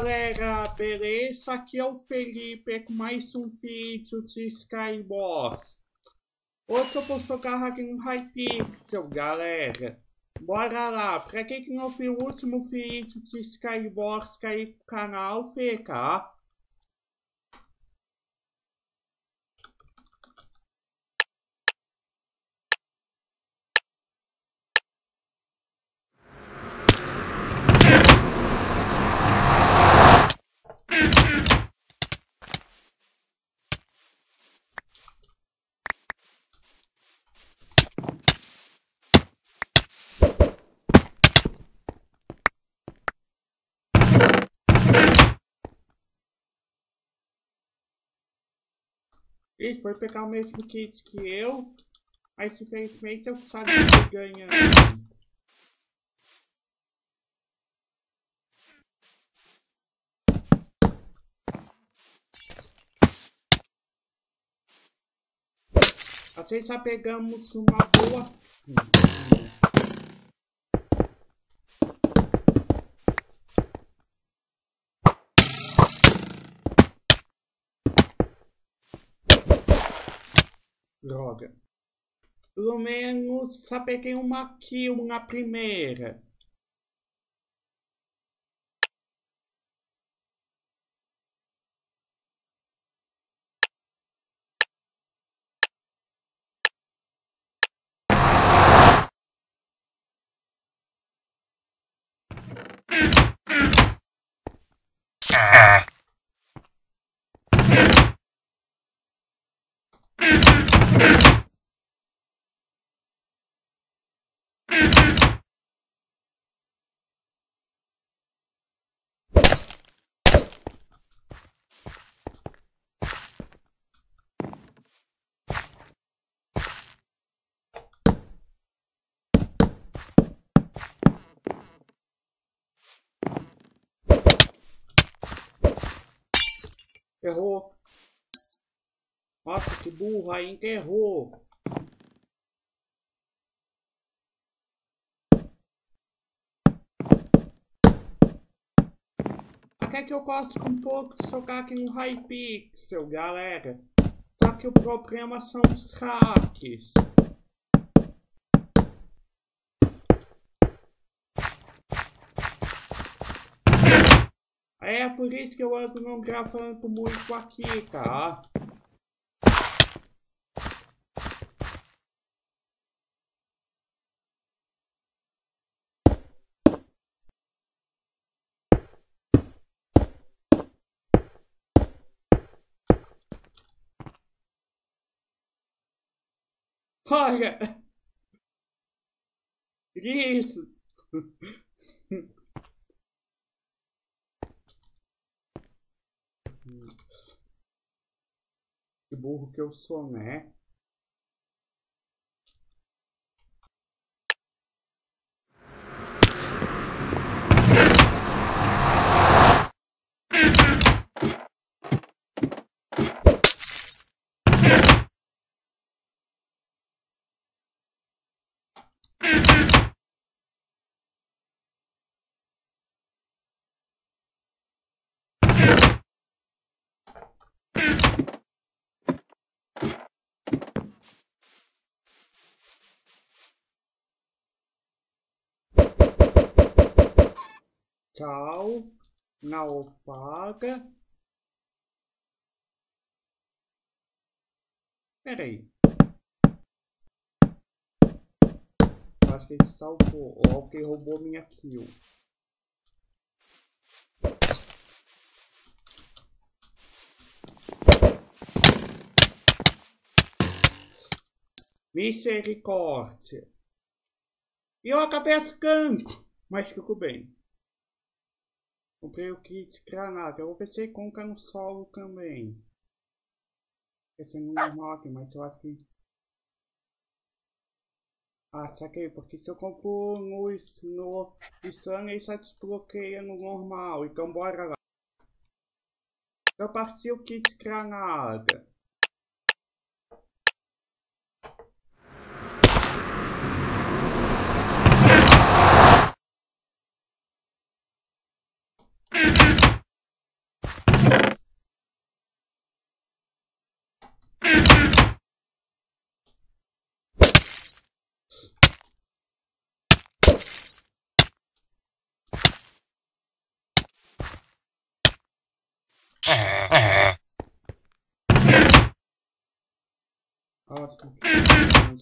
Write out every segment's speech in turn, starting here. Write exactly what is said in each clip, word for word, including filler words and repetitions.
galera, beleza? Aqui é o Felipe com mais um vídeo de Skybox. Hoje eu vou jogar aqui no Hypixel, galera. Bora lá, pra quem que não viu o último vídeo de Skybox, que aí pro canal fica. Ele foi pegar o mesmo kit que eu, mas infelizmente eu sabia que ganha. Assim já pegamos uma boa. Droga. Pelo menos só peguei uma kill na primeira. Errou. Nossa, que burro, ainda errou. Até que eu gosto um pouco de jogar aqui no Hypixel, galera. Só que o problema são os hacks. É por isso que eu ando não gravando muito aqui, tá? Olha! Isso! Que burro que eu sou, né? Tchau, naufraga. Peraí. Acho que ele salvou. Ó, quem roubou minha kill. Misericórdia. E eu acabei ascando, mas fico bem. Comprei o kit granada, eu pensei com conca no solo também. Pensei no normal aqui, mas eu acho que... Ah, saquei, porque se eu compro luz no insane, ele já desbloqueia no normal, então bora lá. Eu parti o kit granada.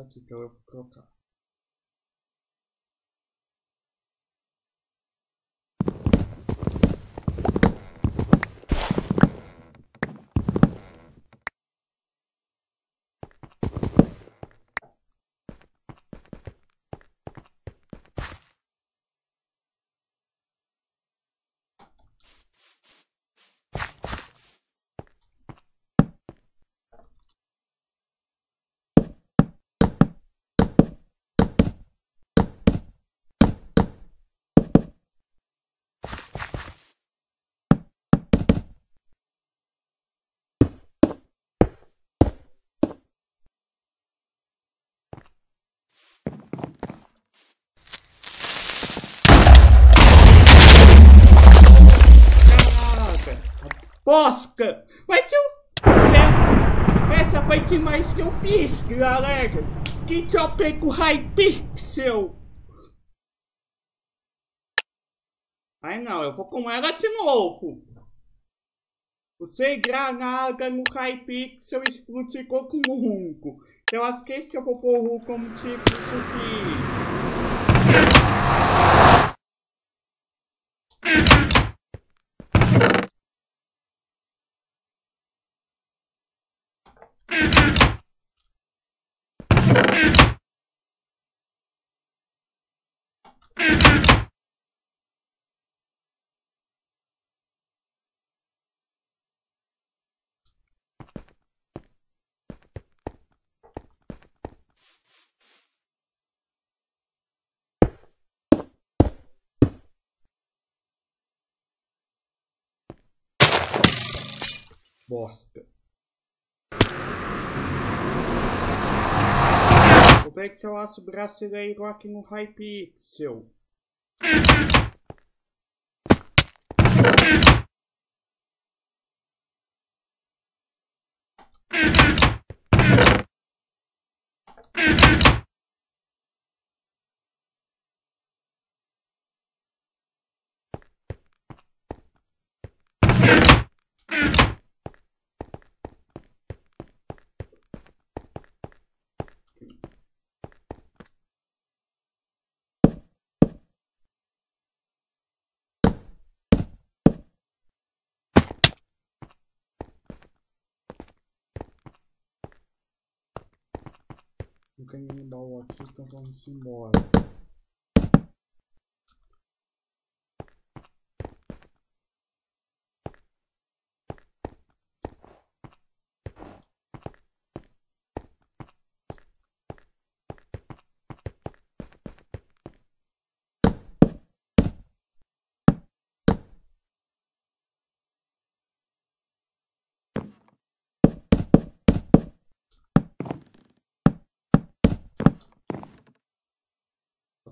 oznaczać białego kroka. Bosca! Vai ser um... Certo? Essa foi demais que eu fiz, galera! Que topei com o Hypixel! Ai não, eu vou com ela de novo! Usei granada no Hypixel e explodiu com o Runco. Eu acho que esse eu vou pôr o Runco como tipo de... Bosta. Como é que se eu acho brasileiro aqui no Hypixel? Não tem ninguém baú aqui, então vamos embora.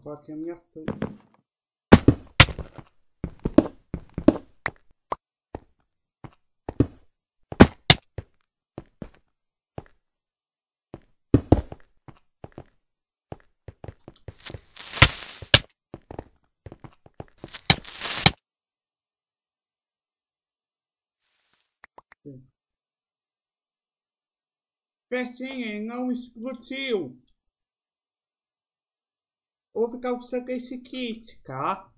Só que a minha sangue. Pecinha não explodiu. Vou ficar com esse kit, tá?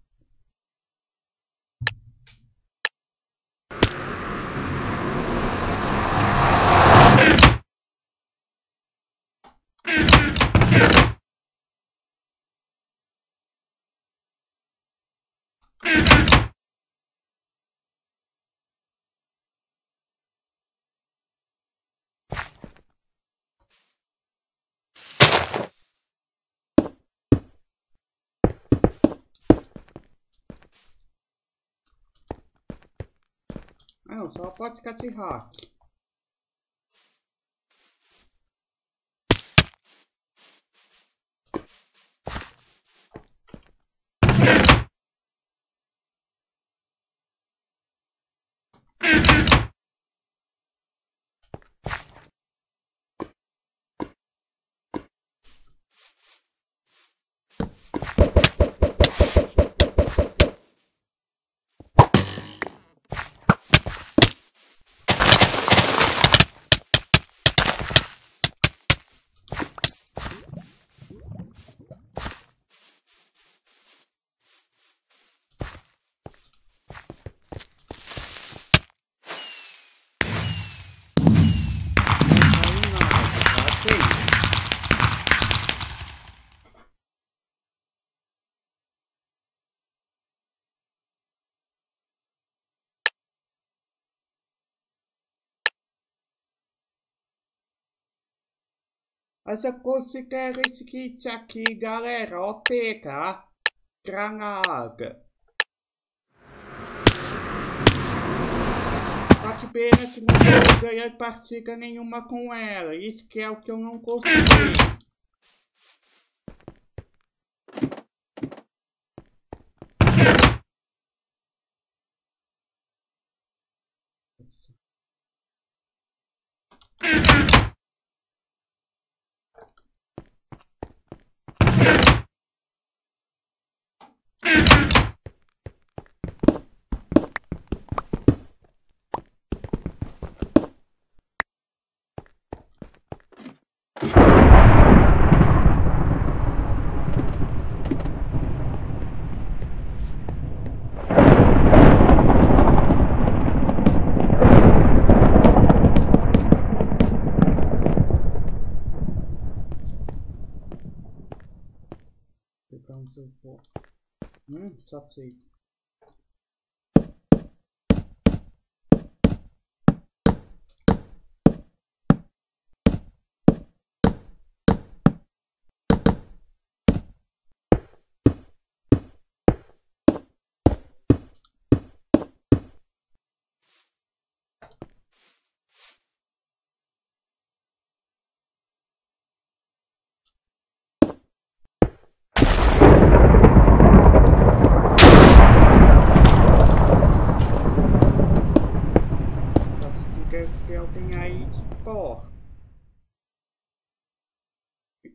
Não, só pode ficar de hack. Essa considera esse kit aqui, galera. O P, tá? Granada. Só que pena que não quero ganhar partida nenhuma com ela. Isso que é o que eu não consegui. Hum, só sei.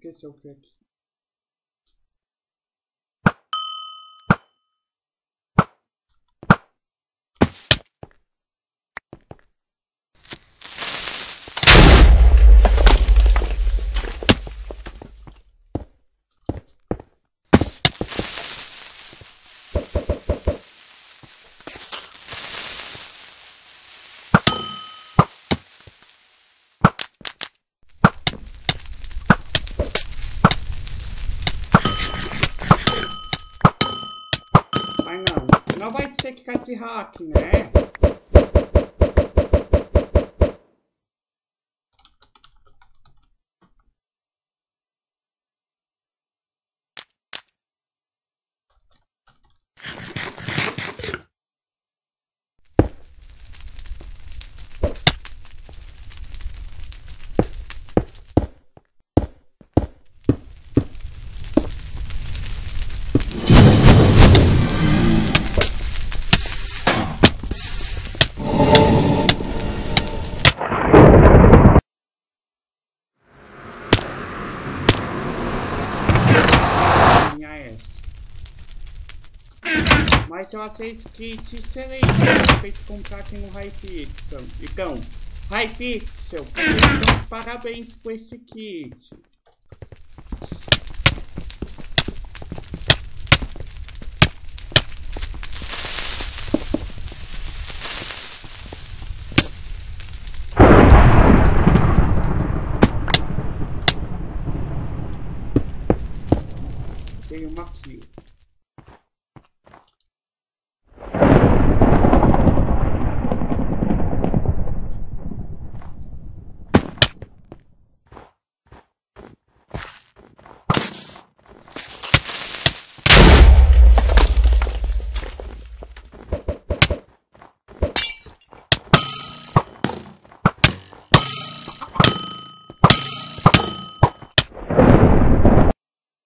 Esse é o que é aqui. Tem que ficar de hack, né? Mas eu achei esse kit excelente, acabei de comprar aqui no Hypixel. Então, Hypixel, então, parabéns por esse kit. Tem uma kill.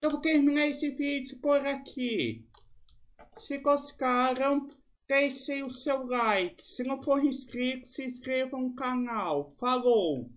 Eu vou terminar esse vídeo por aqui. Se gostaram, deixem o seu like. Se não for inscrito, se inscreva no canal. Falou!